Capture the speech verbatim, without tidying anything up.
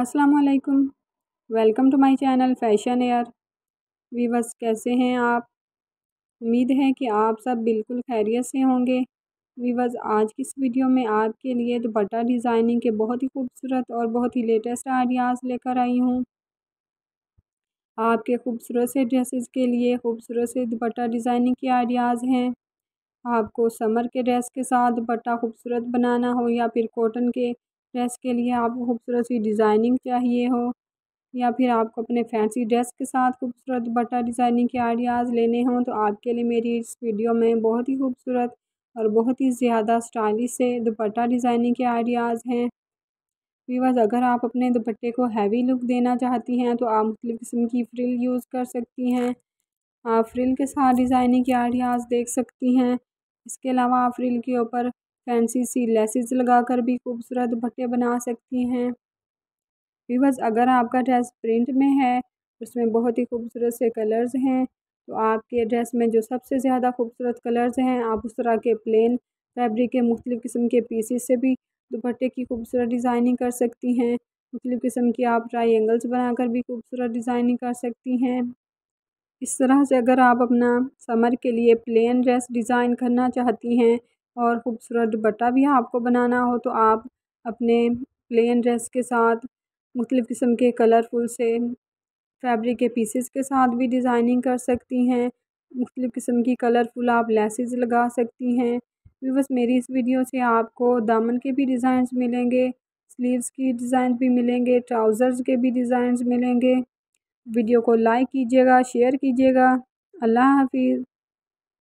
अस्सलामुअलैकुम, welcome to my channel fashion air. Viewers, कैसे हैं आप? उम्मीद है कि आप सब बिल्कुल खैरियत से होंगे। वीवर्स, आज की इस वीडियो में आपके लिए दुपट्टा डिज़ाइनिंग के बहुत ही खूबसूरत और बहुत ही लेटेस्ट आइडियाज़ लेकर आई हूँ। आपके खूबसूरत से ड्रेसेस के लिए खूबसूरत से दुपट्टा डिज़ाइनिंग के आइडियाज़ हैं। आपको समर के ड्रेस के साथ दुपट्टा खूबसूरत बनाना हो या फिर कॉटन के ड्रेस के लिए आपको खूबसूरत सी डिज़ाइनिंग चाहिए हो, या फिर आपको अपने फैंसी ड्रेस के साथ खूबसूरत दुपट्टा डिज़ाइनिंग के आइडियाज़ लेने हों, तो आपके लिए मेरी इस वीडियो में बहुत ही खूबसूरत और बहुत ही ज़्यादा स्टाइलिश से दुपट्टा डिज़ाइनिंग के आइडियाज़ हैं। व्यूअर्स, अगर आप अपने दुपट्टे को हैवी लुक देना चाहती हैं तो आप मुख्तलिफ़ किस्म की फ्रिल यूज़ कर सकती हैं। आप फ्रिल के साथ डिज़ाइनिंग के आइडियाज़ देख सकती हैं। इसके अलावा आप फ्रिल के ऊपर फैंसी सी लेसेस लगाकर भी खूबसूरत दुपट्टे बना सकती हैं। व्यूअर्स, अगर आपका ड्रेस प्रिंट में है, उसमें बहुत ही खूबसूरत से कलर्स हैं, तो आपके ड्रेस में जो सबसे ज़्यादा खूबसूरत कलर्स हैं, आप उस तरह के प्लेन फैब्रिक के मुख्तलिफ़ किस्म के पीसेस से भी दुपट्टे की खूबसूरत डिज़ाइनिंग कर सकती हैं। मुख्तलिफ़ किस्म की आप ट्राइंगल्स बनाकर भी खूबसूरत डिज़ाइनिंग कर सकती हैं। इस तरह से अगर आप अपना समर के लिए प्लेन ड्रेस डिज़ाइन करना चाहती हैं और ख़ूबसूरत दुपट्टा भी आपको बनाना हो, तो आप अपने प्लेन ड्रेस के साथ मुख्तलिफ़ किस्म के कलरफुल से फैब्रिक के पीसेस के साथ भी डिज़ाइनिंग कर सकती हैं। मुख्तलिफ़ किस्म की कलरफुल आप लेसेस लगा सकती हैं। व्यूअर्स, मेरी इस वीडियो से आपको दामन के भी डिज़ाइंस मिलेंगे, स्लीव्स की डिज़ाइन भी मिलेंगे, ट्राउज़र्स के भी डिज़ाइंस मिलेंगे। वीडियो को लाइक कीजिएगा, शेयर कीजिएगा। अल्लाह हाफिज़।